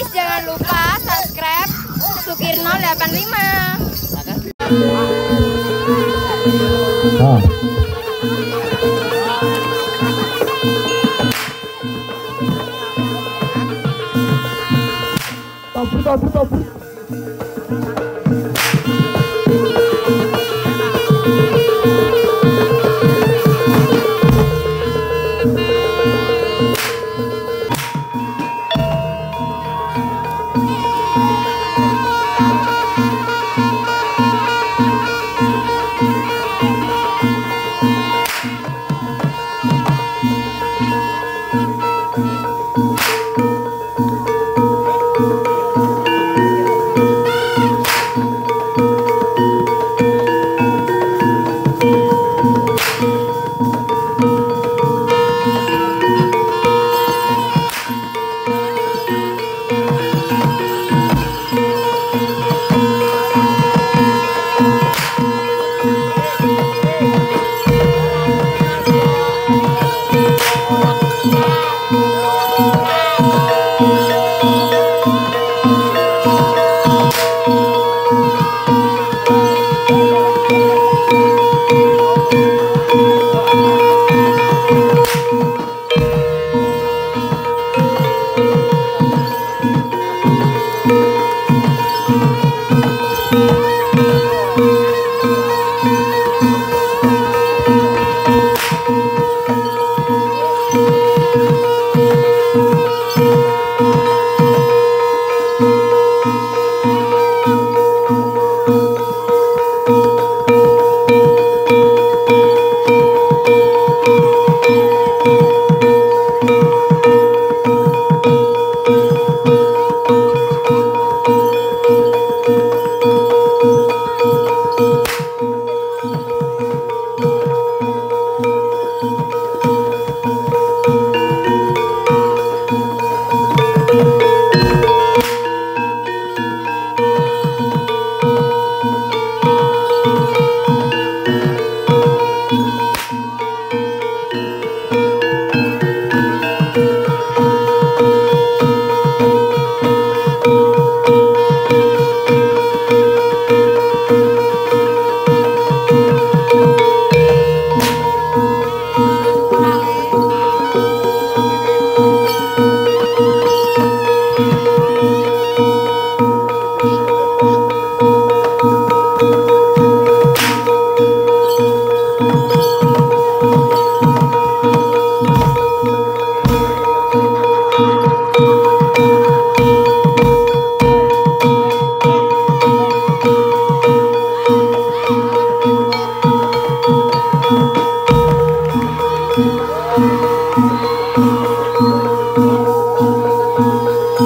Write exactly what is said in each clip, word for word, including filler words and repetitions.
guys, jangan lupa subscribe Sukirno delapan lima. Oh. Tabur, tabur, tabur.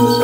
Oh,